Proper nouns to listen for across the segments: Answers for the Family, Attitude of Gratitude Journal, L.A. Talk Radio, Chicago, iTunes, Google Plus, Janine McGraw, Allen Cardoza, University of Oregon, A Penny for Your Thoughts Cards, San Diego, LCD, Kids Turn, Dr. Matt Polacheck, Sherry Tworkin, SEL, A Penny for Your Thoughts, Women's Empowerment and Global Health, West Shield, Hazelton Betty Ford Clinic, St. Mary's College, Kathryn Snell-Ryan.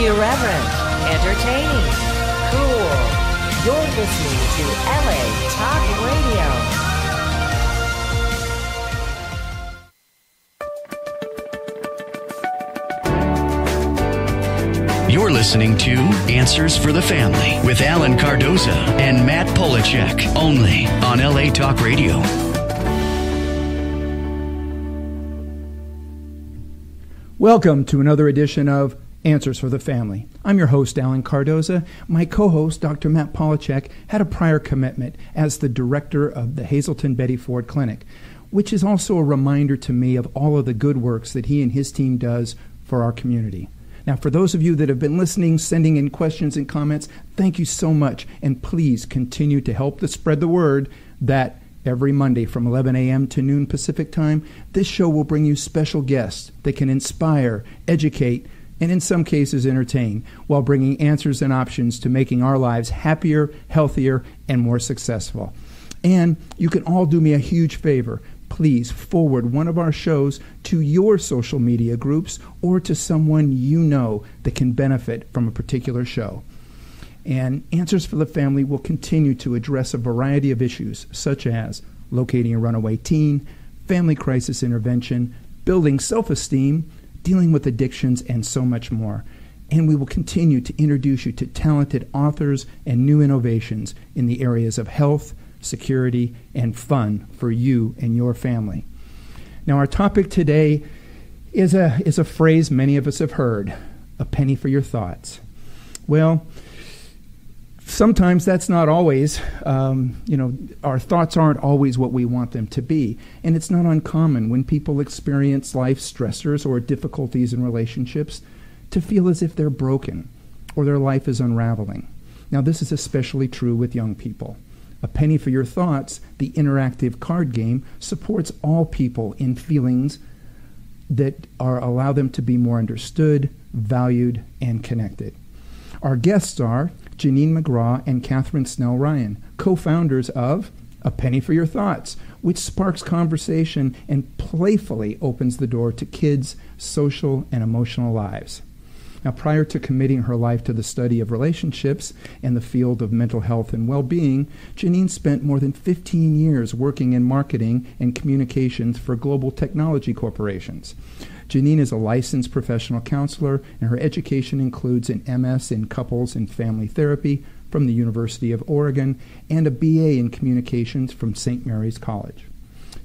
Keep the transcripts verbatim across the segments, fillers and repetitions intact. Irreverent, entertaining, cool. You're listening to L A. Talk Radio. You're listening to Answers for the Family with Allen Cardoza and Matt Polacheck, only on L A. Talk Radio. Welcome to another edition of Answers for the Family. I'm your host, Allen Cardoza. My co-host, Doctor Matt Polacheck, had a prior commitment as the director of the Hazelton Betty Ford Clinic, which is also a reminder to me of all of the good works that he and his team does for our community. Now, for those of you that have been listening, sending in questions and comments, thank you so much, and please continue to help to spread the word that every Monday from eleven a.m. to noon Pacific time, this show will bring you special guests that can inspire, educate, and in some cases entertain, while bringing answers and options to making our lives happier, healthier, and more successful. And you can all do me a huge favor. Please forward one of our shows to your social media groups or to someone you know that can benefit from a particular show. And Answers for the Family will continue to address a variety of issues, such as locating a runaway teen, family crisis intervention, building self-esteem, dealing with addictions, and so much more. And we will continue to introduce you to talented authors and new innovations in the areas of health, security, and fun for you and your family. Now, our topic today is a, is a phrase many of us have heard, a penny for your thoughts. Well, sometimes that's not always, um, you know, our thoughts aren't always what we want them to be. And it's not uncommon when people experience life stressors or difficulties in relationships to feel as if they're broken or their life is unraveling. Now, this is especially true with young people. A Penny for Your Thoughts, the interactive card game, supports all people in feelings that are allow them to be more understood, valued, and connected. Our guests are Janine McGraw and Kathryn Snell-Ryan, co-founders of A Penny for Your Thoughts, which sparks conversation and playfully opens the door to kids' social and emotional lives. Now, prior to committing her life to the study of relationships and the field of mental health and well-being, Janine spent more than fifteen years working in marketing and communications for global technology corporations. Janine is a licensed professional counselor, and her education includes an M S in couples and family therapy from the University of Oregon and a B A in communications from Saint Mary's College.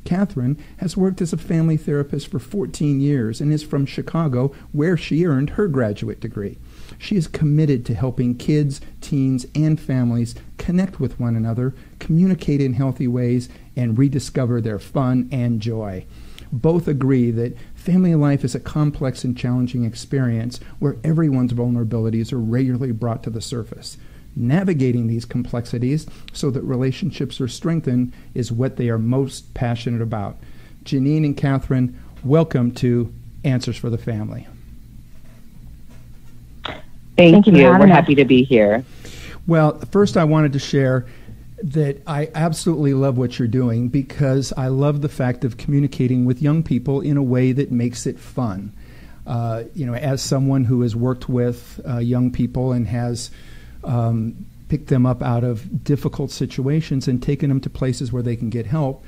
Kathryn has worked as a family therapist for fourteen years and is from Chicago, where she earned her graduate degree. She is committed to helping kids, teens, and families connect with one another, communicate in healthy ways, and rediscover their fun and joy. Both agree that family life is a complex and challenging experience where everyone's vulnerabilities are regularly brought to the surface. Navigating these complexities so that relationships are strengthened is what they are most passionate about. Janine and Kathryn, welcome to Answers for the Family. Thank, Thank you. We're happy to be here. Well, first I wanted to share that I absolutely love what you're doing, because I love the fact of communicating with young people in a way that makes it fun. Uh, you know, as someone who has worked with uh, young people and has um, picked them up out of difficult situations and taken them to places where they can get help,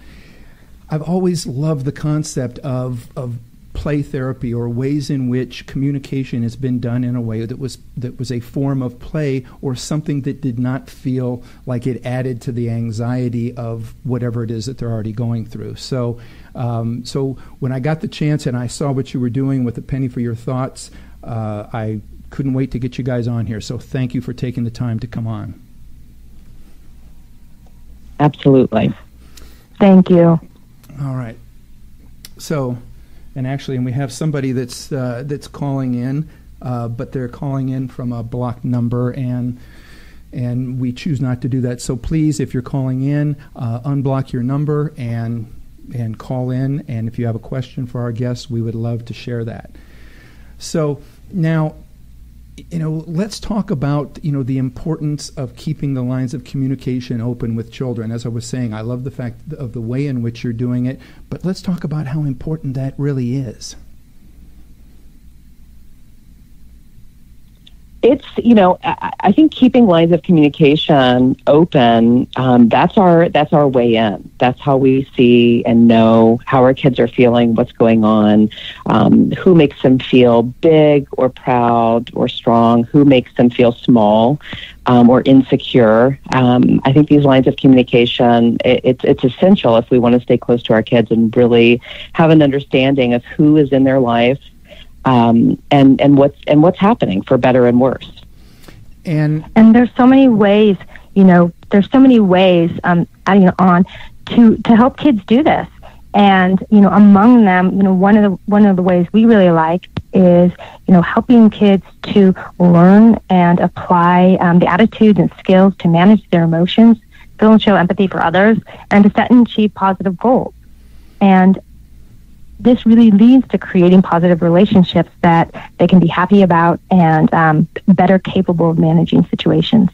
I've always loved the concept of of play therapy, or ways in which communication has been done in a way that was that was a form of play, or something that did not feel like it added to the anxiety of whatever it is that they're already going through. So um, so when I got the chance and I saw what you were doing with A Penny for Your Thoughts, uh, I couldn't wait to get you guys on here. So thank you for taking the time to come on. Absolutely. Thank you. All right. So... And actually, and we have somebody that's uh, that's calling in, uh, but they're calling in from a blocked number, and and we choose not to do that. So please, if you're calling in, uh, unblock your number and and call in. And if you have a question for our guests, we would love to share that. So now, you know, let's talk about, you know, the importance of keeping the lines of communication open with children. As I was saying, I love the fact of the way in which you're doing it, but let's talk about how important that really is. It's, you know, I, I think keeping lines of communication open, um, that's our that's our way in. That's how we see and know how our kids are feeling, what's going on, um, who makes them feel big or proud or strong, who makes them feel small um, or insecure. Um, I think these lines of communication, it, it's, it's essential if we want to stay close to our kids and really have an understanding of who is in their life. Um, and, and what's and what's happening for better and worse. And and there's so many ways, you know, there's so many ways, um, adding you know, on to, to help kids do this. And you know, among them, you know, one of the one of the ways we really like is, you know, helping kids to learn and apply um, the attitudes and skills to manage their emotions, feel and show empathy for others, and to set and achieve positive goals. And this really leads to creating positive relationships that they can be happy about and um, better capable of managing situations.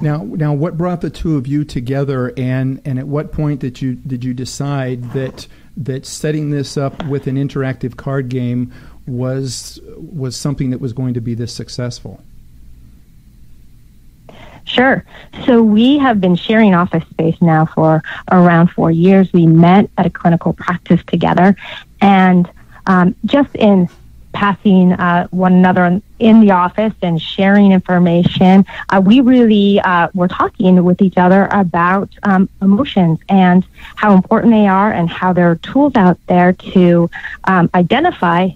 Now, now, what brought the two of you together, and, and at what point did you did you decide that that setting this up with an interactive card game was was something that was going to be this successful? Sure. So we have been sharing office space now for around four years. We met at a clinical practice together, and um, just in passing uh, one another in the office and sharing information, uh, we really uh, were talking with each other about um, emotions and how important they are and how there are tools out there to um, identify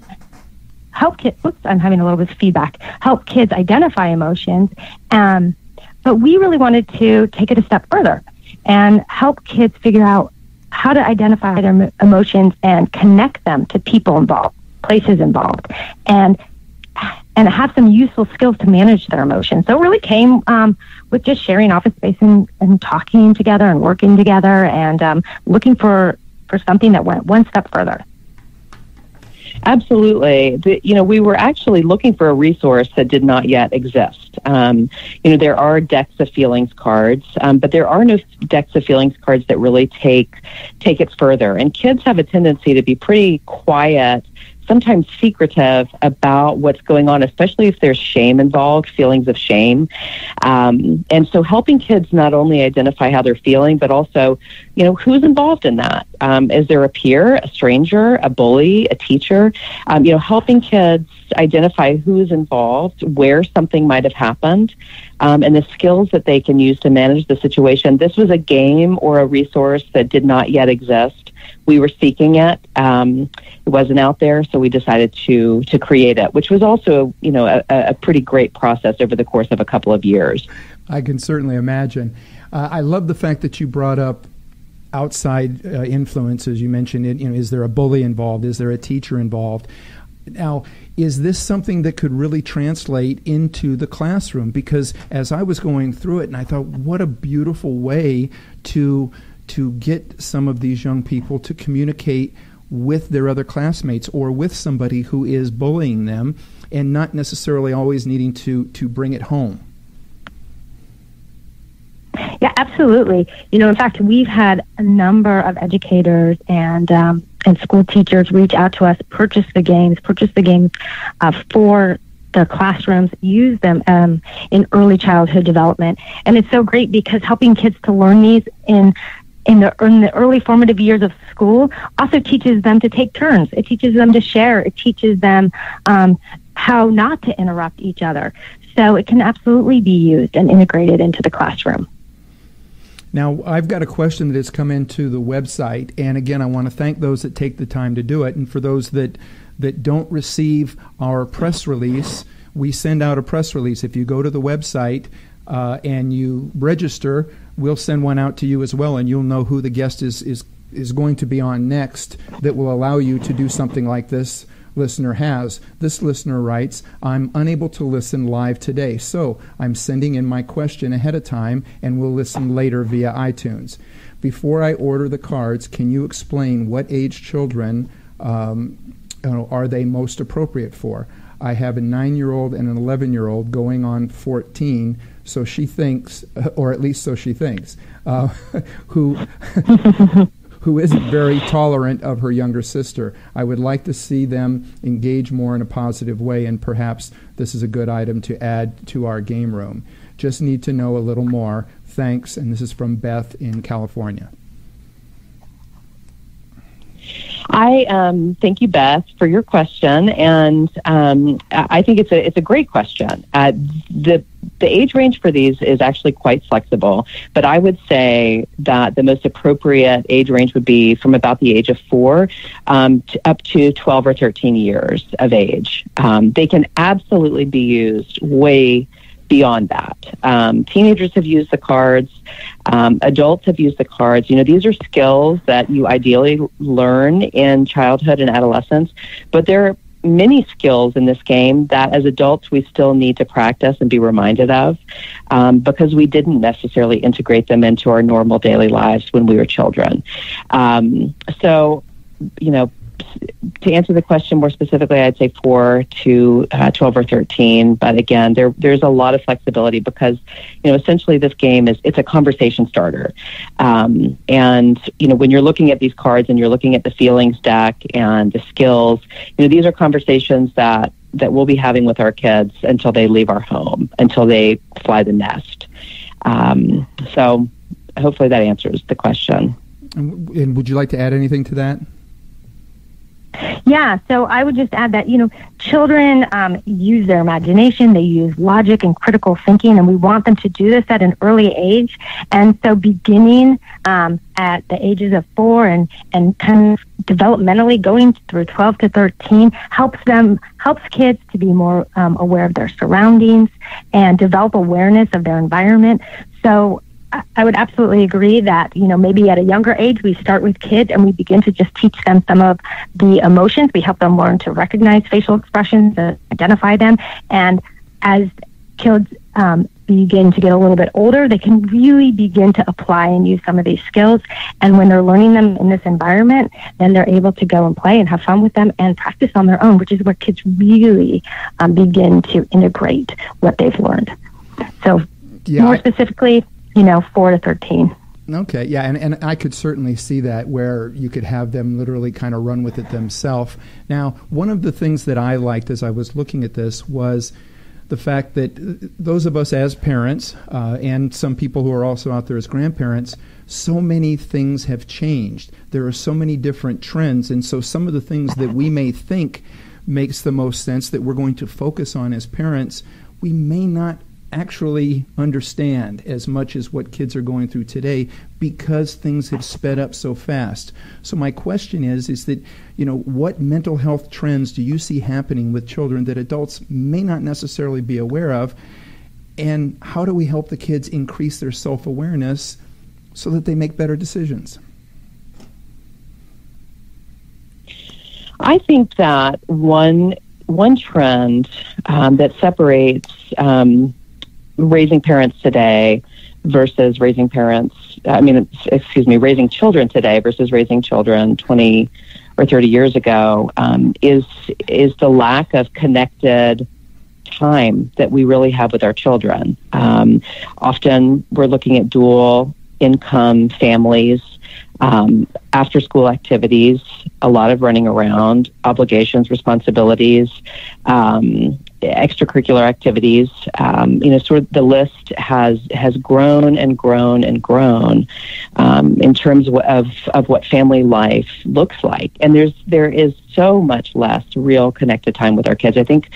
help kids. Oops, I'm having a little bit of feedback. Help kids identify emotions. Um, But we really wanted to take it a step further and help kids figure out how to identify their emotions and connect them to people involved, places involved, and and have some useful skills to manage their emotions. So it really came um, with just sharing office space and, and talking together and working together and um, looking for, for something that went one step further. Absolutely. The, you know, we were actually looking for a resource that did not yet exist. Um, you know, there are decks of feelings cards, um, but there are no decks of feelings cards that really take take it further. And kids have a tendency to be pretty quiet, sometimes secretive about what's going on, especially if there's shame involved, feelings of shame. Um, and so helping kids not only identify how they're feeling, but also, you know, who's involved in that? Um, is there a peer, a stranger, a bully, a teacher? Um, you know, helping kids identify who's involved, where something might have happened, um, and the skills that they can use to manage the situation. This was a game or a resource that did not yet exist. We were seeking it. Um, it wasn't out there, so we decided to to create it, which was also, you know, a, a pretty great process over the course of a couple of years. I can certainly imagine. Uh, I love the fact that you brought up outside uh, influences. You mentioned it. You know, is there a bully involved? Is there a teacher involved? Now, is this something that could really translate into the classroom? Because as I was going through it, and I thought, what a beautiful way to to get some of these young people to communicate with their other classmates or with somebody who is bullying them and not necessarily always needing to, to bring it home. Yeah, absolutely. You know, in fact, we've had a number of educators and um, and school teachers reach out to us, purchase the games, purchase the games uh, for the classrooms, use them um, in early childhood development. And it's so great because helping kids to learn these in In the, in the early formative years of school also teaches them to take turns. It teaches them to share. It teaches them um, how not to interrupt each other. So it can absolutely be used and integrated into the classroom. Now, I've got a question that has come into the website. And again, I want to thank those that take the time to do it. And for those that, that don't receive our press release, we send out a press release. If you go to the website uh, and you register, we'll send one out to you as well, and you'll know who the guest is, is is going to be on next that will allow you to do something like this listener has. This listener writes, I'm unable to listen live today, so I'm sending in my question ahead of time and will listen later via iTunes. Before I order the cards, can you explain what age children um, are they most appropriate for? I have a nine-year-old and an eleven-year-old going on fourteen, so she thinks, or at least so she thinks, uh, who who isn't very tolerant of her younger sister. I would like to see them engage more in a positive way, and perhaps this is a good item to add to our game room. Just need to know a little more. Thanks. And this is from Beth in California. I um, thank you, Beth, for your question, and um, I think it's a it's a great question. Uh, the The age range for these is actually quite flexible, but I would say that the most appropriate age range would be from about the age of four um, to up to twelve or thirteen years of age. Um, they can absolutely be used way beyond that. Um, teenagers have used the cards. Um, adults have used the cards. You know, these are skills that you ideally learn in childhood and adolescence, but they're many skills in this game that as adults we still need to practice and be reminded of um, because we didn't necessarily integrate them into our normal daily lives when we were children. Um, so, you know, to answer the question more specifically, I'd say four to uh, twelve or thirteen. But again, there there's a lot of flexibility because, you know, essentially this game is, it's a conversation starter. Um, and, you know, when you're looking at these cards and you're looking at the feelings deck and the skills, you know, these are conversations that, that we'll be having with our kids until they leave our home, until they fly the nest. Um, so hopefully that answers the question. And would you like to add anything to that? Yeah, so I would just add that, you know, children um, use their imagination, they use logic and critical thinking, and we want them to do this at an early age. And so beginning um, at the ages of four and, and kind of developmentally going through twelve to thirteen helps them, helps kids to be more um, aware of their surroundings and develop awareness of their environment. So I would absolutely agree that, you know, maybe at a younger age we start with kids and we begin to just teach them some of the emotions. We help them learn to recognize facial expressions, uh, identify them. And as kids um, begin to get a little bit older, they can really begin to apply and use some of these skills. And when they're learning them in this environment, then they're able to go and play and have fun with them and practice on their own, which is where kids really um, begin to integrate what they've learned. So yeah, more specifically, you know, four to thirteen. Okay, yeah, and, and I could certainly see that where you could have them literally kind of run with it themselves. Now, one of the things that I liked as I was looking at this was the fact that those of us as parents uh, and some people who are also out there as grandparents, so many things have changed. There are so many different trends, and so some of the things that we may think makes the most sense that we're going to focus on as parents, we may not actually understand as much as what kids are going through today because things have sped up so fast. So my question is, is that, you know, what mental health trends do you see happening with children that adults may not necessarily be aware of? And how do we help the kids increase their self-awareness so that they make better decisions? I think that one, one trend um, that separates um, raising parents today versus raising parents, I mean, excuse me, raising children today versus raising children twenty or thirty years ago um, is is the lack of connected time that we really have with our children. Um, often we're looking at dual income families, um, after school activities, a lot of running around, obligations, responsibilities, um, extracurricular activities, um, you know, sort of the list has has grown and grown and grown um, in terms of of what family life looks like. And there's there is so much less real connected time with our kids. I think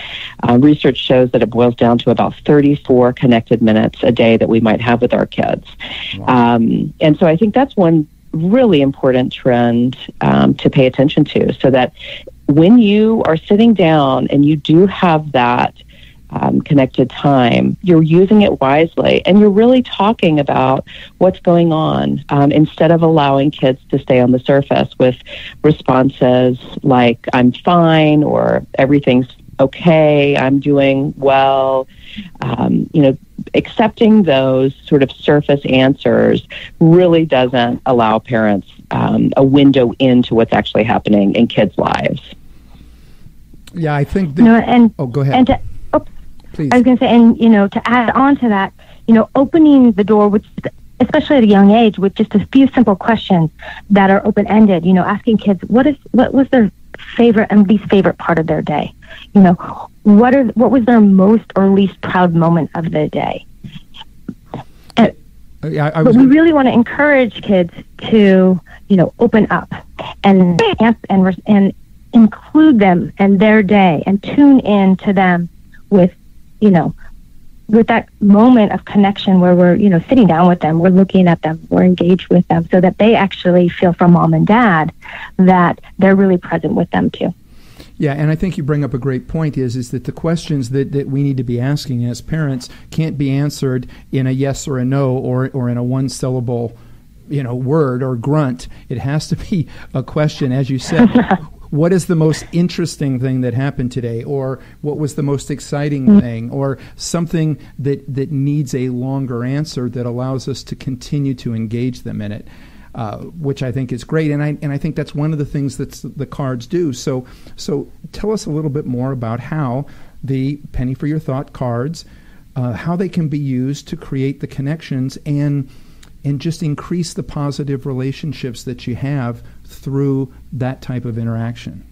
uh, research shows that it boils down to about thirty-four connected minutes a day that we might have with our kids. Wow. Um, and so I think that's one really important trend um, to pay attention to, so that when you are sitting down and you do have that um, connected time, you're using it wisely and you're really talking about what's going on um, instead of allowing kids to stay on the surface with responses like, I'm fine, or everything's okay, I'm doing well. Um, you know, accepting those sort of surface answers really doesn't allow parents um, a window into what's actually happening in kids' lives. Yeah, I think that, you know, and, oh, go ahead. And to, oops, please. I was going to say, and, you know, to add on to that, you know, opening the door with especially at a young age, with just a few simple questions that are open-ended. You know, asking kids, what is what was their favorite and least favorite part of their day? You know, what are what was their most or least proud moment of the day? And, I, I was but we really want to encourage kids to, you know, open up and and and include them in their day and tune in to them with, you know, with that moment of connection where we're, you know, sitting down with them, we're looking at them, we're engaged with them, so that they actually feel from mom and dad that they're really present with them too. Yeah, and I think you bring up a great point is is that the questions that, that we need to be asking as parents can't be answered in a yes or a no or or in a one-syllable, you know, word or grunt. It has to be a question, as you said. What is the most interesting thing that happened today? Or what was the most exciting thing? Or something that, that needs a longer answer that allows us to continue to engage them in it, uh, which I think is great. And I and I think that's one of the things that the cards do. So so tell us a little bit more about how the Penny for Your Thought cards, uh, how they can be used to create the connections and and just increase the positive relationships that you have through that type of interaction.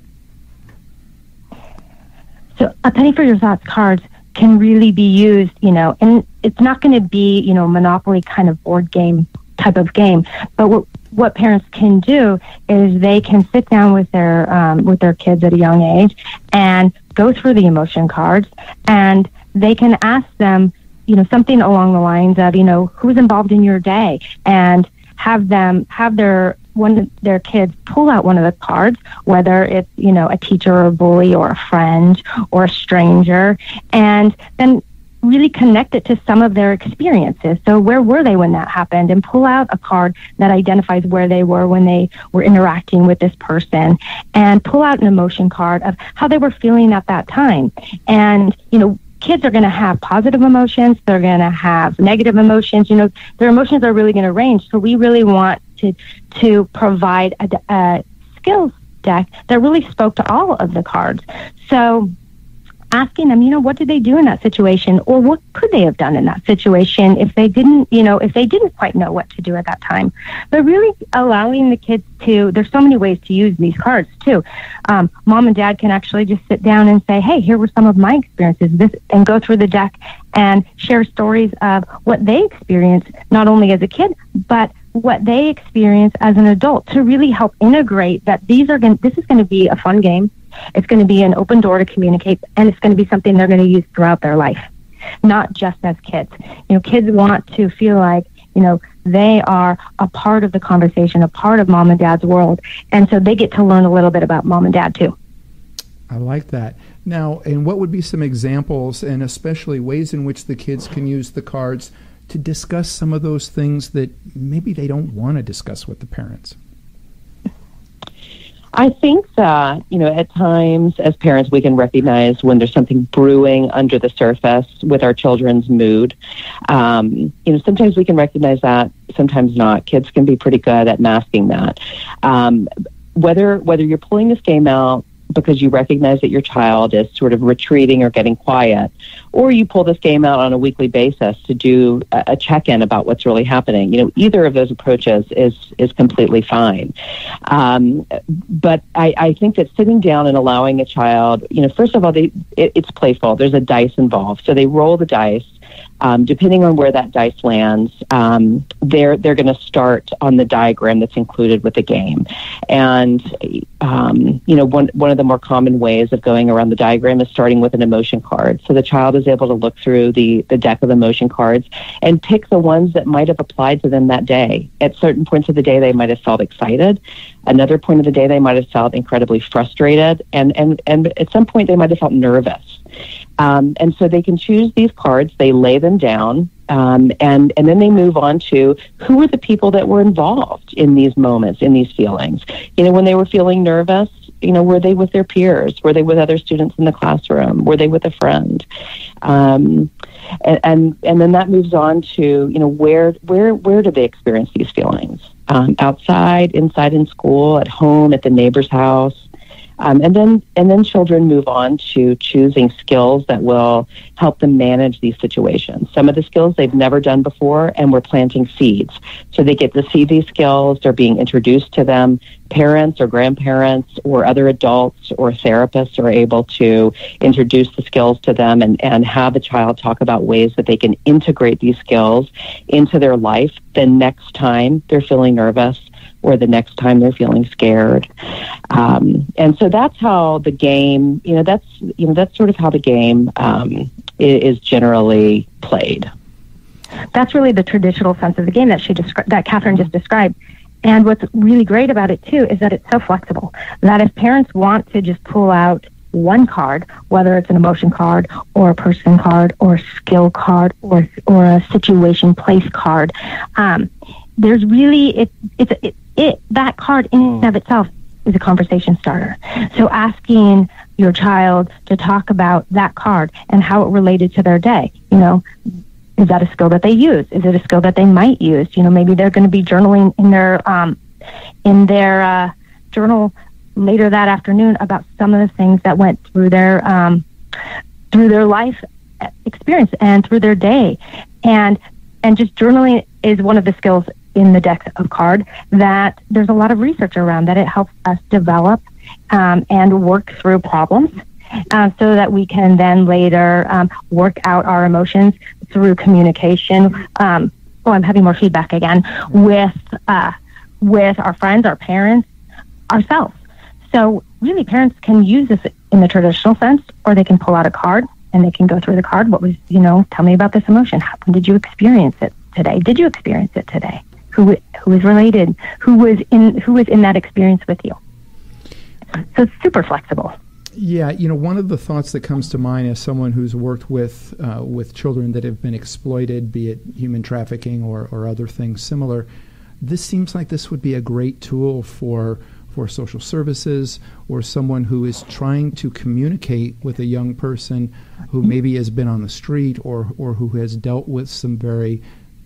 So a Penny for Your Thoughts cards can really be used, you know, and it's not going to be, you know, Monopoly kind of board game type of game. But what, what parents can do is they can sit down with their um, with their kids at a young age and go through the emotion cards, and they can ask them, you know, something along the lines of, you know, who's involved in your day, and have them have their one of their kids pull out one of the cards, whether it's, you know, a teacher or a bully or a friend or a stranger, and then really connect it to some of their experiences. So where were they when that happened? And pull out a card that identifies where they were when they were interacting with this person, and pull out an emotion card of how they were feeling at that time. And, you know, kids are going to have positive emotions. They're going to have negative emotions. You know, their emotions are really going to range. So we really want to to provide a, a skills deck that really spoke to all of the cards. So asking them, you know, what did they do in that situation, or what could they have done in that situation if they didn't, you know, if they didn't quite know what to do at that time. But really allowing the kids to, there's so many ways to use these cards too. Um, mom and dad can actually just sit down and say, hey, here were some of my experiences, this, and go through the deck and share stories of what they experienced, not only as a kid, but what they experience as an adult, to really help integrate that these are going, this is going to be a fun game. It's going to be an open door to communicate, and it's going to be something they're going to use throughout their life, not just as kids. You know, kids want to feel like, you know, they are a part of the conversation, a part of mom and dad's world, and so they get to learn a little bit about mom and dad too. I like that. Now, and what would be some examples, and especially ways in which the kids can use the cards to discuss some of those things that maybe they don't want to discuss with the parents? I think that, you know, at times as parents, we can recognize when there's something brewing under the surface with our children's mood. Um, you know, sometimes we can recognize that, sometimes not. Kids can be pretty good at masking that. Um, whether whether you're pulling this game out because you recognize that your child is sort of retreating or getting quiet, or you pull this game out on a weekly basis to do a, a check-in about what's really happening. You know, either of those approaches is is completely fine. Um, but I, I think that sitting down and allowing a child, you know, first of all, they, it, it's playful. There's a dice involved. So they roll the dice. Um, depending on where that dice lands, um, they're they're going to start on the diagram that's included with the game. And um, you know, one one of the more common ways of going around the diagram is starting with an emotion card. So the child is able to look through the the deck of emotion cards and pick the ones that might have applied to them that day. At certain points of the day, they might have felt excited. Another point of the day, they might have felt incredibly frustrated, and and and at some point, they might have felt nervous. Um, and so they can choose these cards, they lay them down, um, and, and then they move on to who were the people that were involved in these moments, in these feelings. You know, when they were feeling nervous, you know, were they with their peers? Were they with other students in the classroom? Were they with a friend? Um, and, and and then that moves on to, you know, where where where did they experience these feelings? Um, outside, inside in school, at home, at the neighbor's house. Um, and then and then children move on to choosing skills that will help them manage these situations. Some of the skills they've never done before, and we're planting seeds. So they get to see these skills. They're being introduced to them. Parents or grandparents or other adults or therapists are able to introduce the skills to them and, and have a child talk about ways that they can integrate these skills into their life the next time they're feeling nervous or the next time they're feeling scared. Um, and so that's how the game, you know, that's, you know, that's sort of how the game um, is generally played. That's really the traditional sense of the game that she descri- that Kathryn just described. And what's really great about it, too, is that it's so flexible that if parents want to just pull out one card, whether it's an emotion card or a person card or a skill card or or a situation place card, um, there's really, it it's it, it that card in and of itself is a conversation starter. So asking your child to talk about that card and how it related to their day, you know, is that a skill that they use? Is it a skill that they might use? You know, maybe they're going to be journaling in their um, in their uh, journal later that afternoon about some of the things that went through their um, through their life experience and through their day, and and just journaling is one of the skills in the deck of card that there's a lot of research around that it helps us develop um, and work through problems uh, so that we can then later um, work out our emotions through communication. Um, oh, I'm having more feedback again with uh, with our friends, our parents, ourselves. So really, parents can use this in the traditional sense, or they can pull out a card and they can go through the card. What was, you know, tell me about this emotion. How did you experience it today? Did you experience it today? Who who was related? Who was in who was in that experience with you? So it's super flexible. Yeah, you know, one of the thoughts that comes to mind as someone who's worked with uh, with children that have been exploited, be it human trafficking or or other things similar, this seems like this would be a great tool for. for social services or someone who is trying to communicate with a young person who maybe has been on the street or, or who has dealt with some very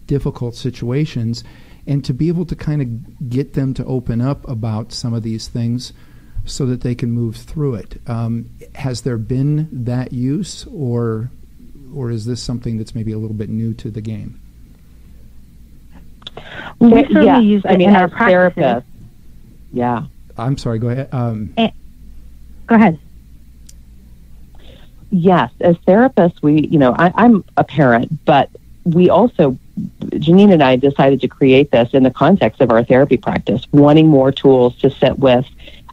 difficult situations, and to be able to kind of get them to open up about some of these things so that they can move through it. Um, has there been that use, or or is this something that's maybe a little bit new to the game? We certainly yeah. use it I mean, in our practice. Yeah. I'm sorry, go ahead. Um, go ahead. Yes, as therapists, we, you know, I, I'm a parent, but we also, Janine and I decided to create this in the context of our therapy practice, wanting more tools to sit with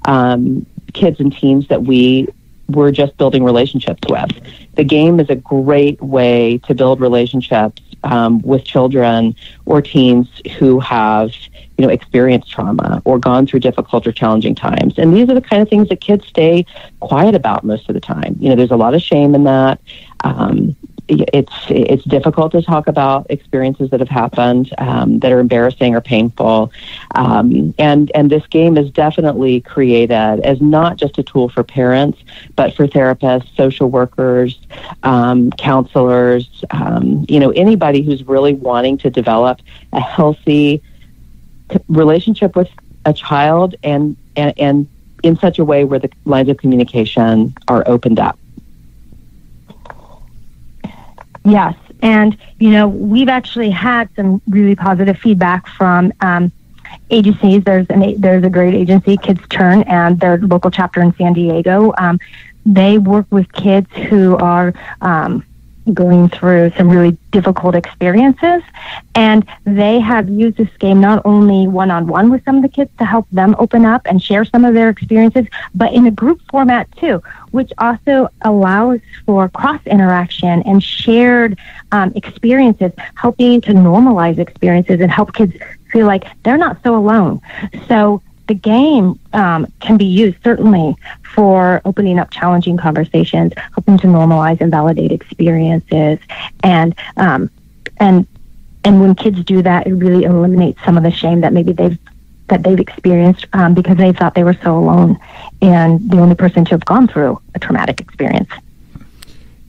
um, kids and teens that we were just building relationships with. The game is a great way to build relationships um, with children or teens who have you know, experienced trauma or gone through difficult or challenging times. And these are the kind of things that kids stay quiet about most of the time. You know, there's a lot of shame in that. Um, it's it's difficult to talk about experiences that have happened um, that are embarrassing or painful. Um, and, and this game is definitely created as not just a tool for parents, but for therapists, social workers, um, counselors, um, you know, anybody who's really wanting to develop a healthy relationship with a child and, and and in such a way where the lines of communication are opened up. Yes, and you know we've actually had some really positive feedback from um, agencies. There's an there's a great agency, Kids Turn, and their local chapter in San Diego. Um, they work with kids who are um, going through some really difficult experiences, and they have used this game not only one-on-one with some of the kids to help them open up and share some of their experiences, but in a group format too, which also allows for cross-interaction and shared um, experiences, helping to normalize experiences and help kids feel like they're not so alone. So the game um, can be used certainly for opening up challenging conversations, helping to normalize and validate experiences, and um, and and when kids do that, it really eliminates some of the shame that maybe they've that they've experienced um, because they thought they were so alone and the only person to have gone through a traumatic experience.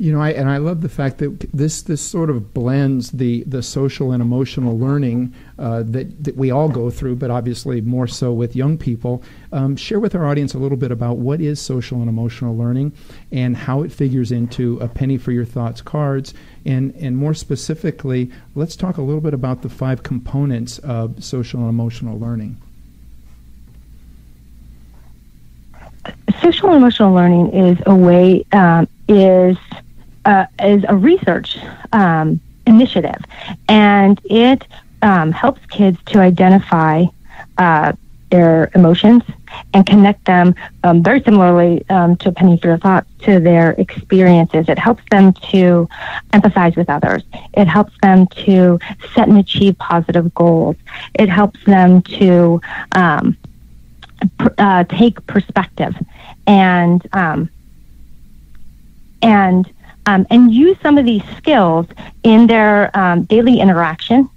You know, I, and I love the fact that this this sort of blends the, the social and emotional learning uh, that, that we all go through, but obviously more so with young people. Um, share with our audience a little bit about what is social and emotional learning and how it figures into A Penny for Your Thoughts cards. And, and more specifically, let's talk a little bit about the five components of social and emotional learning. Social and emotional learning is a way, um, is uh, is a research um, initiative, and it um, helps kids to identify uh, their emotions and connect them um, very similarly um, to A Penny for Your Thoughts to their experiences. It helps them to empathize with others. It helps them to set and achieve positive goals. It helps them to um, Uh, take perspective, and um, and um, and use some of these skills in their um, daily interaction.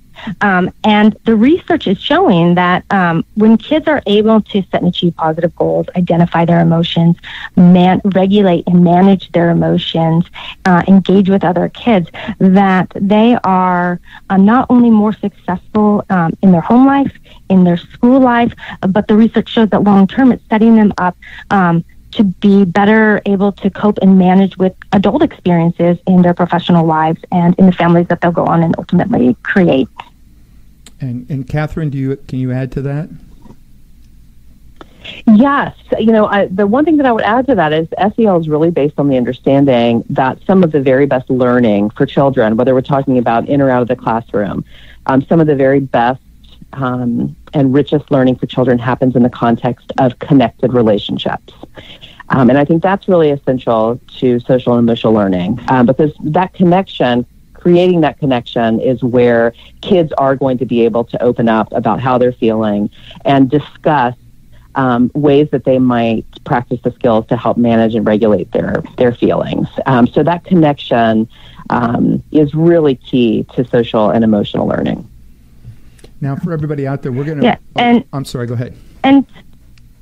Um, and the research is showing that um, when kids are able to set and achieve positive goals, identify their emotions, man- regulate and manage their emotions, uh, engage with other kids, that they are uh, not only more successful um, in their home life, in their school life, but the research shows that long term it's setting them up um, to be better able to cope and manage with adult experiences in their professional lives and in the families that they'll go on and ultimately create. And, and Kathryn, do you can you add to that? Yes. You know, I, the one thing that I would add to that is S E L is really based on the understanding that some of the very best learning for children, whether we're talking about in or out of the classroom, um, some of the very best um, and richest learning for children happens in the context of connected relationships. Um, and I think that's really essential to social and emotional learning um, because that connection, creating that connection is where kids are going to be able to open up about how they're feeling and discuss um, ways that they might practice the skills to help manage and regulate their, their feelings. Um, so that connection um, is really key to social and emotional learning. Now, for everybody out there, we're going to... Yeah, and... Oh, I'm sorry, go ahead. And...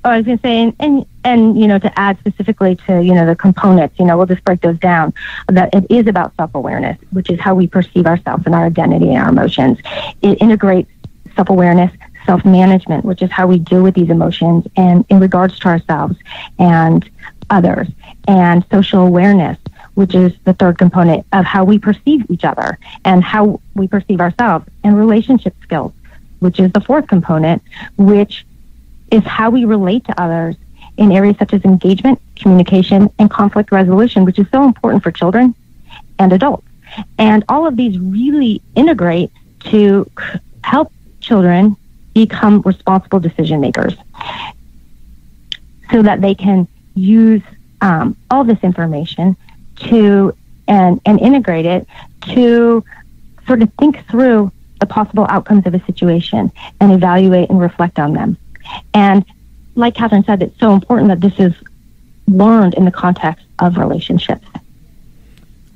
Oh, I was going to say, and, and, and, you know, to add specifically to, you know, the components, you know, we'll just break those down, that it is about self-awareness, which is how we perceive ourselves and our identity and our emotions. It integrates self-awareness, self-management, which is how we deal with these emotions and in regards to ourselves and others, and social awareness, which is the third component of how we perceive each other and how we perceive ourselves, and relationship skills, which is the fourth component, which is how we relate to others in areas such as engagement, communication, and conflict resolution, which is so important for children and adults. And all of these really integrate to help children become responsible decision makers so that they can use um, all this information to and, and integrate it to sort of think through the possible outcomes of a situation and evaluate and reflect on them. And like Kathryn said, it's so important that this is learned in the context of relationships.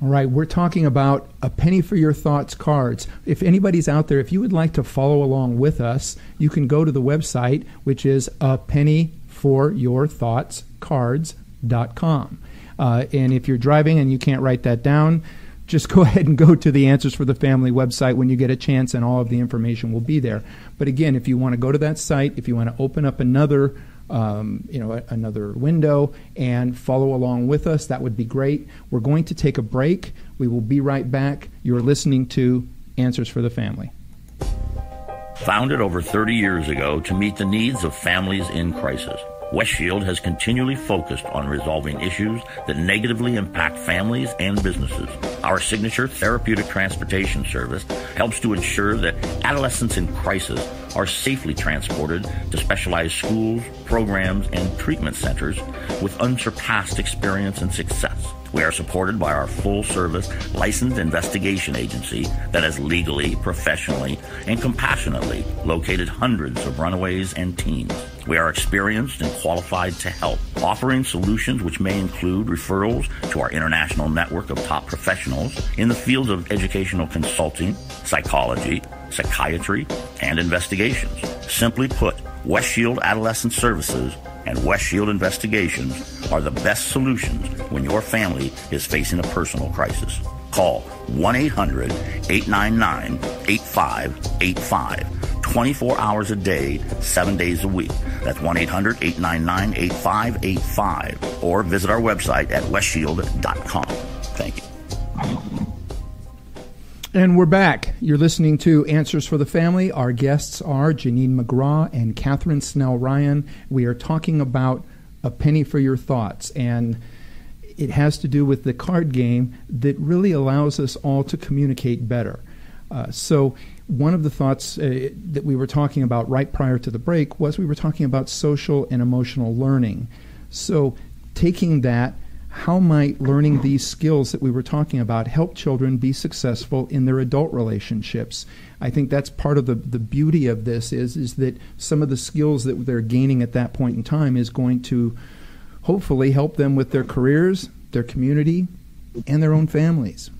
All right, we're talking about A Penny for Your Thoughts cards. If anybody's out there, if you would like to follow along with us, you can go to the website, which is a penny for your thoughts cards dot com. Uh, and if you're driving and you can't write that down, just go ahead and go to the Answers for the Family website when you get a chance, and all of the information will be there. But again, if you want to go to that site, if you want to open up another, um, you know, another window and follow along with us, that would be great. We're going to take a break. We will be right back. You're listening to Answers for the Family. Founded over thirty years ago to meet the needs of families in crisis, West Shield has continually focused on resolving issues that negatively impact families and businesses. Our signature therapeutic transportation service helps to ensure that adolescents in crisis are safely transported to specialized schools, programs, and treatment centers with unsurpassed experience and success. We are supported by our full-service, licensed investigation agency that has legally, professionally, and compassionately located hundreds of runaways and teens. We are experienced and qualified to help, offering solutions which may include referrals to our international network of top professionals in the fields of educational consulting, psychology, psychiatry, and investigations. Simply put, West Shield Adolescent Services and West Shield Investigations are the best solutions when your family is facing a personal crisis. Call one eight hundred eight nine nine eight five eight five, twenty-four hours a day, seven days a week. That's one eight hundred eight nine nine eight five eight five, or visit our website at west shield dot com. Thank you. And we're back. You're listening to Answers for the Family. Our guests are Janine McGraw and Kathryn Snell-Ryan. We are talking about A Penny for Your Thoughts, and it has to do with the card game that really allows us all to communicate better. Uh, so one of the thoughts uh, that we were talking about right prior to the break was we were talking about social and emotional learning. So taking that, how might learning these skills that we were talking about help children be successful in their adult relationships? I think that's part of the, the beauty of this is, is that some of the skills that they're gaining at that point in time is going to hopefully help them with their careers, their community, and their own families.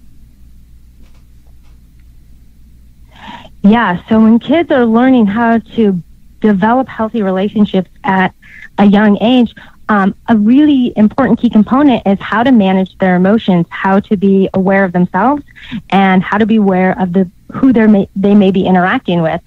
Yeah, so when kids are learning how to develop healthy relationships at a young age, Um, a really important key component is how to manage their emotions, how to be aware of themselves, and how to be aware of the who they may, they may be interacting with.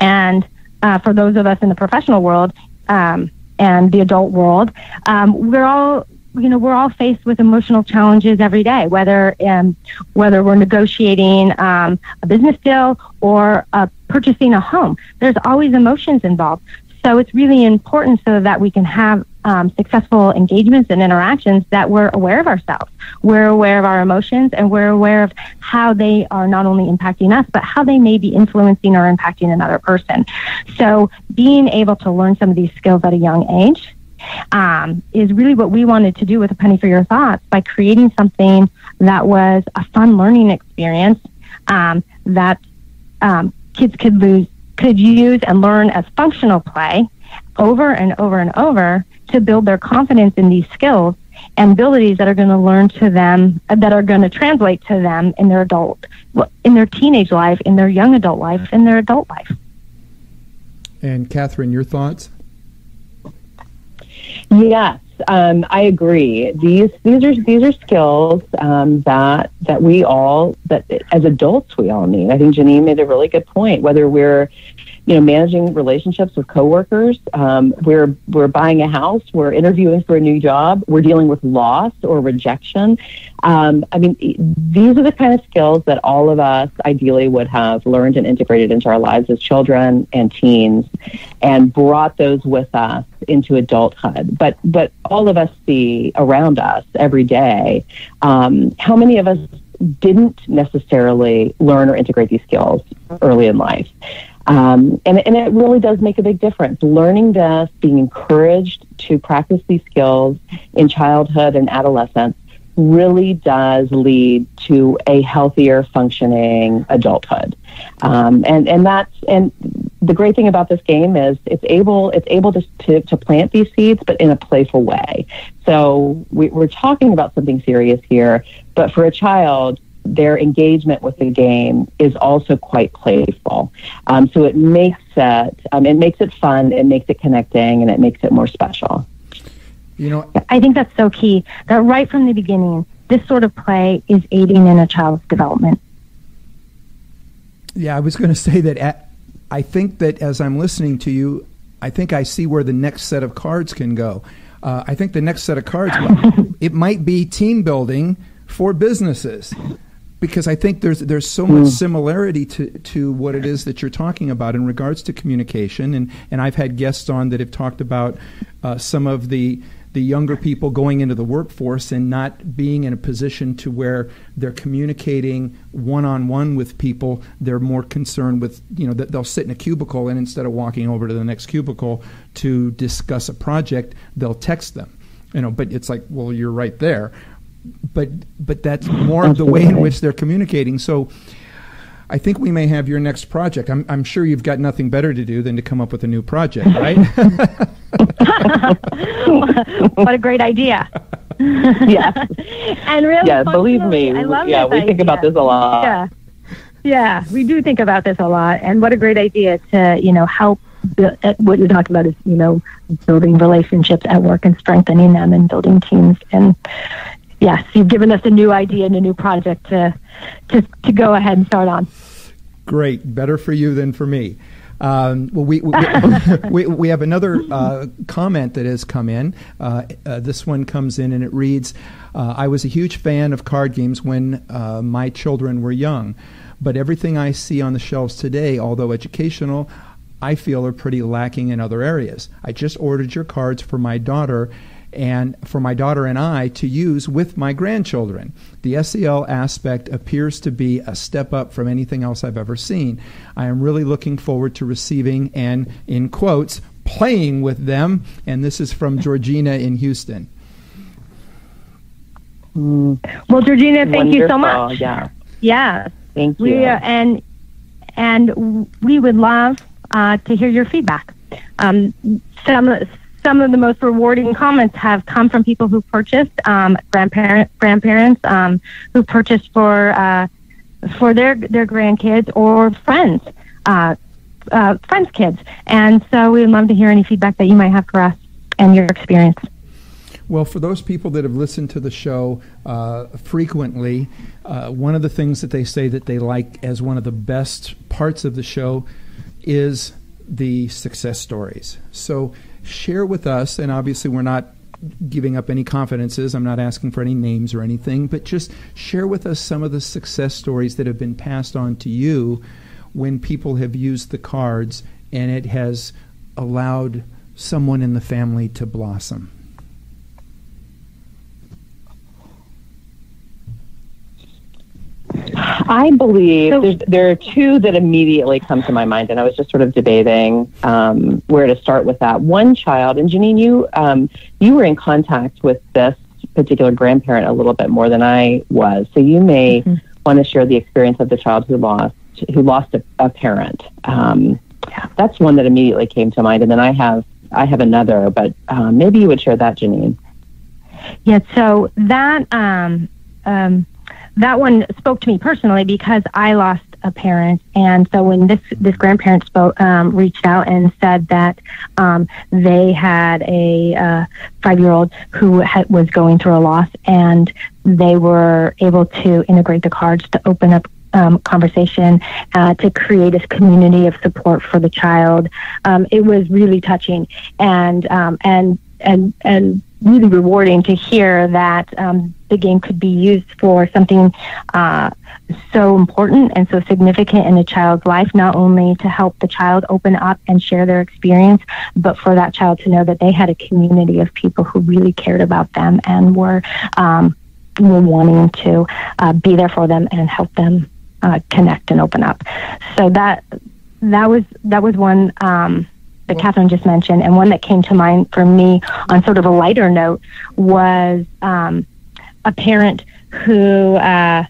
And uh, for those of us in the professional world um, and the adult world, um, we're all you know we're all faced with emotional challenges every day, whether um, whether we're negotiating um, a business deal or uh, purchasing a home. There's always emotions involved, so it's really important so that we can have Um, successful engagements and interactions that we're aware of ourselves. We're aware of our emotions, and we're aware of how they are not only impacting us, but how they may be influencing or impacting another person. So being able to learn some of these skills at a young age um, is really what we wanted to do with A Penny for Your Thoughts by creating something that was a fun learning experience um, that um, kids could, lose, could use and learn as functional play over and over and over to build their confidence in these skills and abilities that are going to learn to them, that are going to translate to them in their adult, in their teenage life, in their young adult life, in their adult life. And Kathryn, your thoughts? Yes, um, I agree. These these are these are skills um, that that we all that as adults we all need. I think Janine made a really good point. Whether we're you know, managing relationships with coworkers, um, we're we're buying a house, we're interviewing for a new job, we're dealing with loss or rejection. Um, I mean, these are the kind of skills that all of us ideally would have learned and integrated into our lives as children and teens, and brought those with us into adulthood. But but all of us see around us every day um, how many of us didn't necessarily learn or integrate these skills early in life. Um, and, and it really does make a big difference. Learning this, being encouraged to practice these skills in childhood and adolescence really does lead to a healthier functioning adulthood. Um, and, and that's, and the great thing about this game is it's able, it's able to, to, to plant these seeds, but in a playful way. So we, we're talking about something serious here, but for a child, their engagement with the game is also quite playful. Um, so it makes it, um, it makes it fun, it makes it connecting, and it makes it more special. You know, I think that's so key, that right from the beginning, this sort of play is aiding in a child's development. Yeah, I was going to say that at, I think that as I'm listening to you, I think I see where the next set of cards can go. Uh, I think the next set of cards, well, it might be team building for businesses. Because I think there's there's so much similarity to, to what it is that you're talking about in regards to communication. And, and I've had guests on that have talked about uh, some of the, the younger people going into the workforce and not being in a position to where they're communicating one-on-one with people. They're more concerned with, you know, that they'll sit in a cubicle, and instead of walking over to the next cubicle to discuss a project, they'll text them. You know, but it's like, well, you're right there. But but that's more of the way in which they're communicating. So I think we may have your next project. I'm I'm sure you've got nothing better to do than to come up with a new project, right? What a great idea. Yeah. And really Yeah, believe me. I love yeah, we idea. think about this a lot. Yeah. Yeah, we do think about this a lot. And what a great idea to, you know, help what you're talking about is, you know, building relationships at work and strengthening them and building teams. And yes, you've given us a new idea and a new project to to, to go ahead and start on. Great. Better for you than for me. Um, well, we we, we we have another uh, comment that has come in. Uh, uh, this one comes in and it reads, uh, I was a huge fan of card games when uh, my children were young, but everything I see on the shelves today, although educational, I feel are pretty lacking in other areas. I just ordered your cards for my daughter and for my daughter and I to use with my grandchildren. The S E L aspect appears to be a step up from anything else I've ever seen. I am really looking forward to receiving and, in quotes, playing with them. And this is from Georgina in Houston. Well, Georgina, thank Wonderful. you so much. Yeah. Yeah. Thank you. We, uh, and, and we would love uh, to hear your feedback. Um, some Some of the most rewarding comments have come from people who purchased, um, grandparent, grandparents um, who purchased for uh, for their their grandkids or friends, uh, uh, friends' kids. And so we would love to hear any feedback that you might have for us and your experience. Well, for those people that have listened to the show uh, frequently, uh, one of the things that they say that they like as one of the best parts of the show is the success stories. So share with us, and obviously we're not giving up any confidences. I'm not asking for any names or anything, but just share with us some of the success stories that have been passed on to you when people have used the cards and it has allowed someone in the family to blossom. I believe so, there are two that immediately come to my mind, and I was just sort of debating um, where to start with that. One child, and Janine, you um, you were in contact with this particular grandparent a little bit more than I was, so you may mm-hmm. want to share the experience of the child who lost who lost a, a parent. Um, that's one that immediately came to mind, and then I have I have another, but uh, maybe you would share that, Janine. Yeah. So that. Um, um, That one spoke to me personally because I lost a parent, and so when this this grandparent spoke, um, reached out and said that um, they had a uh, five-year-old who had, was going through a loss, and they were able to integrate the cards to open up um, conversation, uh, to create a community of support for the child. Um, it was really touching, and um, and and and. really rewarding to hear that um, the game could be used for something uh, so important and so significant in a child's life, not only to help the child open up and share their experience, but for that child to know that they had a community of people who really cared about them and were, um, were wanting to uh, be there for them and help them uh, connect and open up. So that that was that was one um that Kathryn just mentioned, and one that came to mind for me on sort of a lighter note was um, a parent who uh,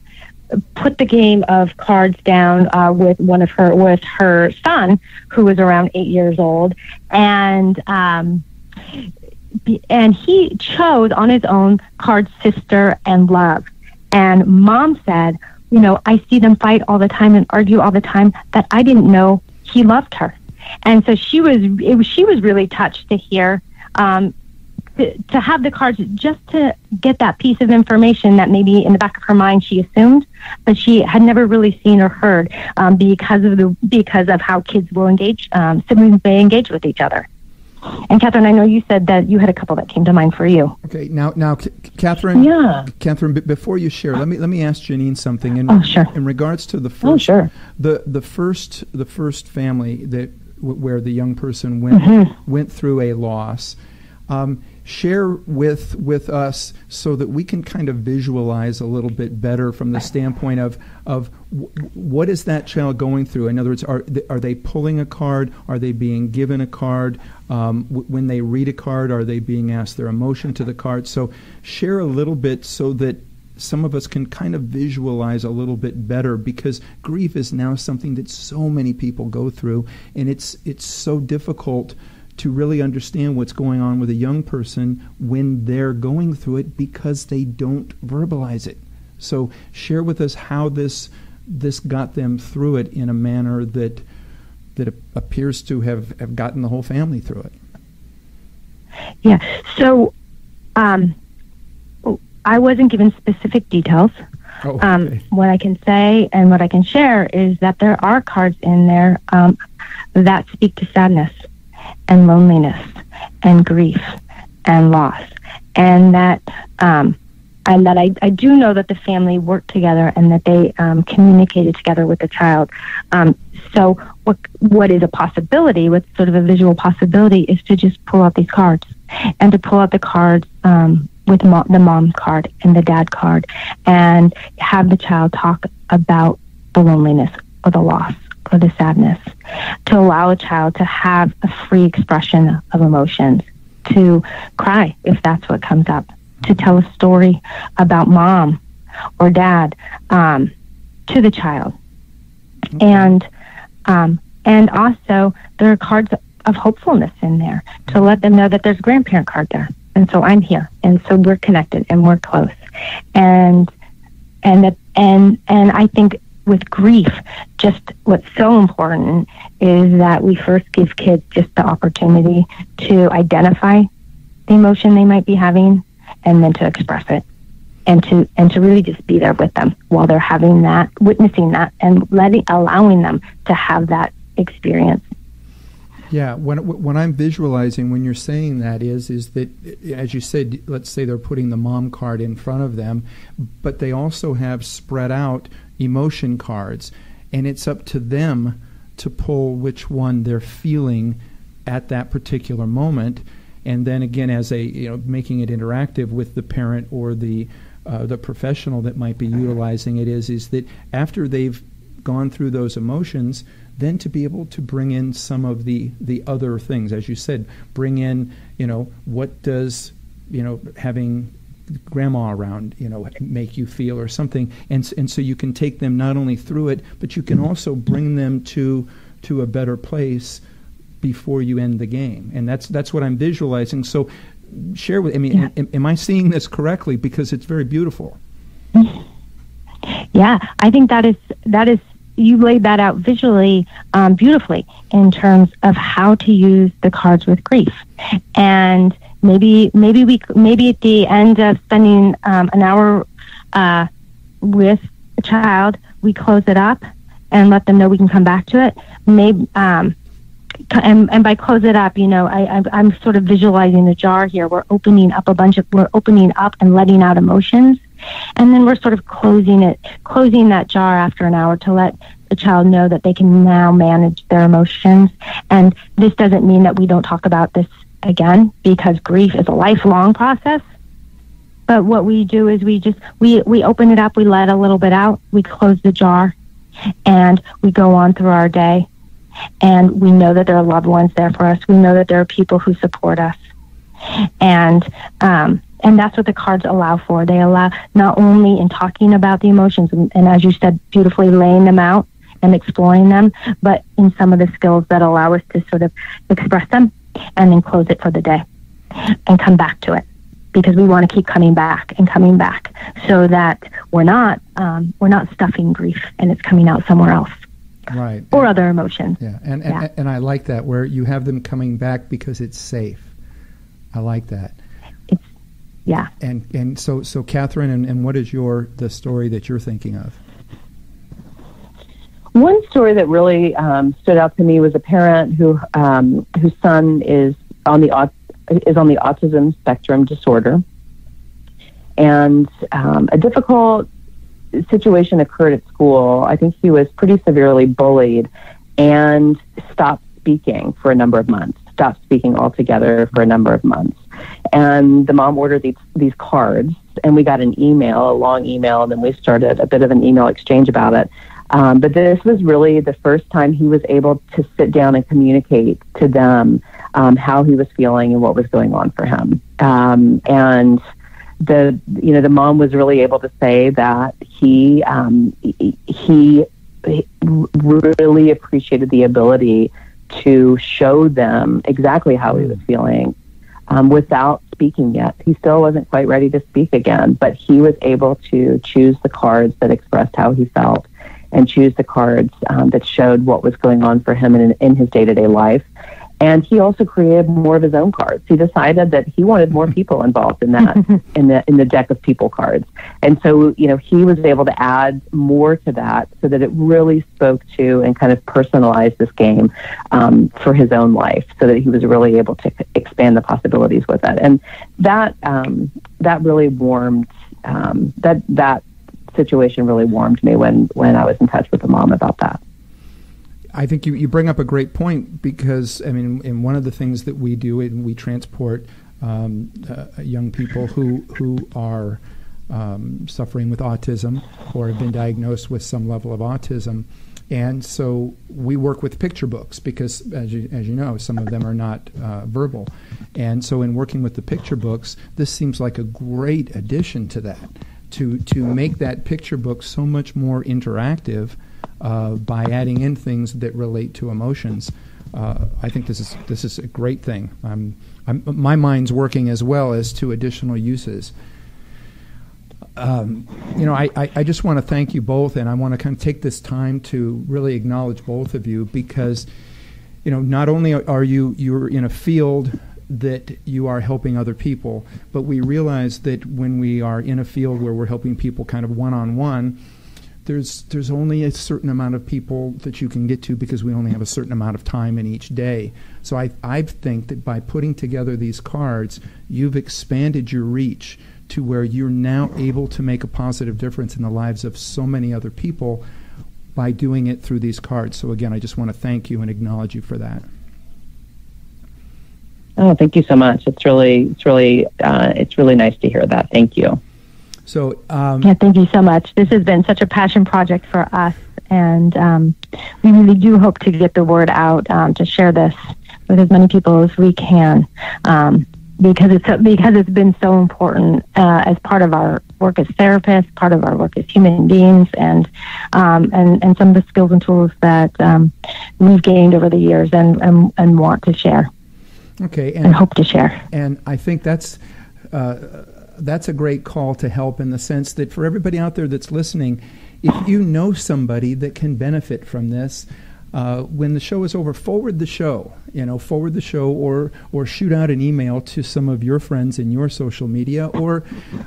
put the game of cards down uh, with one of her with her son, who was around eight years old, and um, and he chose on his own cards Sister and Love, and Mom said, you know, I see them fight all the time and argue all the time, that I didn't know he loved her. And so she was, it was, she was really touched to hear, um, to, to have the cards just to get that piece of information that maybe in the back of her mind she assumed, but she had never really seen or heard um, because of the because of how kids will engage, um, siblings may engage with each other. And Kathryn, I know you said that you had a couple that came to mind for you. Okay, now, now, Kathryn. Yeah. Kathryn, b- before you share, let me let me ask Janine something. In, oh, sure. In regards to the first, oh, sure. the the first the first family that w- where the young person went mm-hmm. went through a loss, um, share with with us so that we can kind of visualize a little bit better from the standpoint of of w- what is that child going through? In other words, are th- are they pulling a card? Are they being given a card? Um, w- when they read a card, are they being asked their emotion to the card? So share a little bit so that some of us can kind of visualize a little bit better, because grief is now something that so many people go through, and it's it's so difficult to really understand what's going on with a young person when they're going through it because they don't verbalize it. So share with us how this this got them through it in a manner that that appears to have, have gotten the whole family through it. Yeah, so um, I wasn't given specific details. Oh, okay. Um, what I can say and what I can share is that there are cards in there um, that speak to sadness and loneliness and grief and loss, and that um, and that I, I do know that the family worked together and that they um, communicated together with the child. Um, so what what is a possibility, what's sort of a visual possibility, is to just pull out these cards and to pull out the cards um, with mom, the mom card and the dad card, and have the child talk about the loneliness or the loss or the sadness, to allow a child to have a free expression of emotions, to cry if that's what comes up, to tell a story about mom or dad um, to the child. Okay. And um, and also there are cards of hopefulness in there to let them know that there's a grandparent card there, and so I'm here, and so we're connected and we're close. And and that, and and I think with grief, just what's so important is that we first give kids just the opportunity to identify the emotion they might be having, and then to express it, and to and to really just be there with them while they're having that, witnessing that, and letting allowing them to have that experience. Yeah, when when I'm visualizing, when you're saying that, is is that, as you said, let's say they're putting the mom card in front of them, but they also have spread out emotion cards, and it's up to them to pull which one they're feeling at that particular moment. And then again, as a you know, making it interactive with the parent or the uh, the professional that might be utilizing it, is is that after they've gone through those emotions, then to be able to bring in some of the the other things, as you said, bring in you know what does you know having grandma around you know make you feel, or something, and and so you can take them not only through it, but you can also bring them to to a better place before you end the game. And that's that's what I'm visualizing. So share with I mean yeah. am, am I seeing this correctly? Because it's very beautiful. Yeah, I think that is that is you laid that out visually um, beautifully in terms of how to use the cards with grief. And maybe maybe we maybe at the end of spending um, an hour uh, with a child, we close it up and let them know we can come back to it. Maybe. Um, And, and by close it up, you know, I, I'm sort of visualizing the jar here. We're opening up a bunch of, we're opening up and letting out emotions. And then we're sort of closing it, closing that jar after an hour to let the child know that they can now manage their emotions. And this doesn't mean that we don't talk about this again, because grief is a lifelong process. But what we do is we just, we, we open it up, we let a little bit out, we close the jar, and we go on through our day. And we know that there are loved ones there for us. We know that there are people who support us, and um, and that's what the cards allow for. They allow not only in talking about the emotions, and, and as you said beautifully, laying them out and exploring them, but in some of the skills that allow us to sort of express them and then close it for the day and come back to it, because we want to keep coming back and coming back, so that we're not um, we're not stuffing grief and it's coming out somewhere else. Right. Or and, other emotions. Yeah. And, and, yeah. and I like that, where you have them coming back because it's safe. I like that. It's, yeah. And and so, so Kathryn, and, and what is your the story that you're thinking of? One story that really um, stood out to me was a parent who um, whose son is on the aut- is on the autism spectrum disorder. And um, a difficult situation occurred at school. I think he was pretty severely bullied and stopped speaking for a number of months, stopped speaking altogether for a number of months. And the mom ordered these, these cards, and we got an email, a long email, and then we started a bit of an email exchange about it. Um, but this was really the first time he was able to sit down and communicate to them um, how he was feeling and what was going on for him. Um, and The you know the mom was really able to say that he um, he, he really appreciated the ability to show them exactly how he was feeling um, without speaking yet. He still wasn't quite ready to speak again, but he was able to choose the cards that expressed how he felt, and choose the cards um, that showed what was going on for him in, in his day-to-day life. And he also created more of his own cards. He decided that he wanted more people involved in that, in the in the deck of people cards. And so, you know, he was able to add more to that so that it really spoke to and kind of personalized this game um, for his own life, so that he was really able to expand the possibilities with it. And that um, that really warmed, um, that that situation really warmed me when, when I was in touch with the mom about that. I think you, you bring up a great point, because, I mean, in one of the things that we do, and we transport um, uh, young people who who are um, suffering with autism or have been diagnosed with some level of autism. And so we work with picture books because, as you, as you know, some of them are not uh, verbal. And so in working with the picture books, this seems like a great addition to that, to to make that picture book so much more interactive. Uh, by adding in things that relate to emotions, uh, I think this is this is a great thing. I'm, I'm, my mind's working as well as to additional uses. Um, you know, I, I, I just want to thank you both, and I want to kind of take this time to really acknowledge both of you, because, you know, not only are you you're in a field that you are helping other people, but we realize that when we are in a field where we're helping people kind of one-on-one, There's there's only a certain amount of people that you can get to, because we only have a certain amount of time in each day. So I I think that by putting together these cards, you've expanded your reach to where you're now able to make a positive difference in the lives of so many other people by doing it through these cards. So again, I just want to thank you and acknowledge you for that. Oh, thank you so much. It's really it's really uh, it's really nice to hear that. Thank you. So, um, yeah, thank you so much. This has been such a passion project for us, and um, we really do hope to get the word out, um, to share this with as many people as we can, um, because it's so, because it's been so important uh, as part of our work as therapists, part of our work as human beings, and um, and, and some of the skills and tools that um, we've gained over the years and, and, and want to share. Okay, and, and hope to share. And I think that's. Uh, That's a great call to help, in the sense that for everybody out there that's listening, if you know somebody that can benefit from this, uh, when the show is over, forward the show, you know, forward the show or or shoot out an email to some of your friends in your social media, or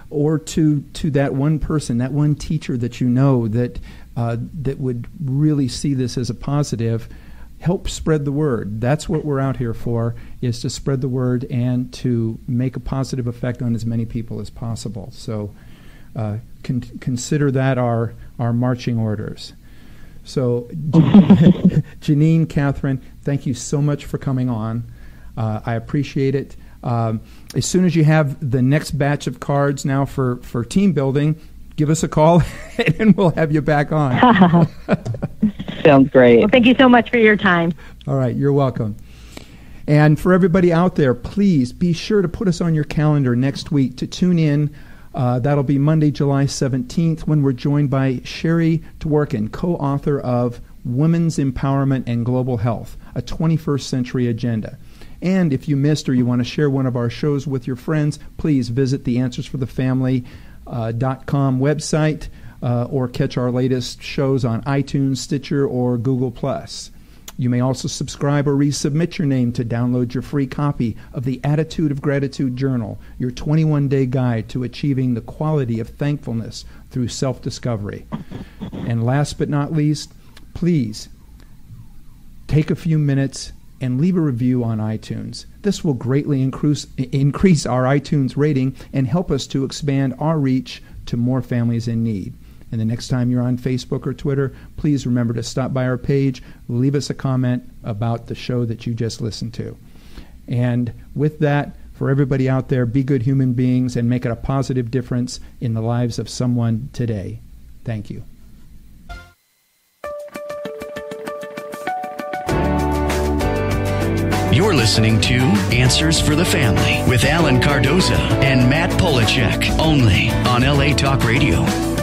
or to to that one person, that one teacher that you know that uh, that would really see this as a positive. Help spread the word. That's what we're out here for, is to spread the word and to make a positive effect on as many people as possible. So uh, con- consider that our, our marching orders. So Janine, Kathryn, thank you so much for coming on. Uh, I appreciate it. Um, as soon as you have the next batch of cards now for, for team building, give us a call and we'll have you back on. Sounds great. Well, thank you so much for your time. All right, you're welcome. And for everybody out there, please be sure to put us on your calendar next week to tune in. Uh, that'll be Monday, July seventeenth, when we're joined by Sherry Tworkin, co-author of Women's Empowerment and Global Health, a twenty-first century Agenda. And if you missed or you want to share one of our shows with your friends, please visit the Answers for the Family Uh, dot com website, uh, or catch our latest shows on iTunes, Stitcher, or Google Plus. You may also subscribe or resubmit your name to download your free copy of the Attitude of Gratitude Journal, your twenty-one day guide to achieving the quality of thankfulness through self-discovery. And last but not least, please take a few minutes and leave a review on iTunes. This will greatly increase, increase our iTunes rating and help us to expand our reach to more families in need. And the next time you're on Facebook or Twitter, please remember to stop by our page, leave us a comment about the show that you just listened to. And with that, for everybody out there, be good human beings and make it a positive difference in the lives of someone today. Thank you. You're listening to Answers for the Family with Allen Cardoza and Matt Polacheck, only on L A Talk Radio.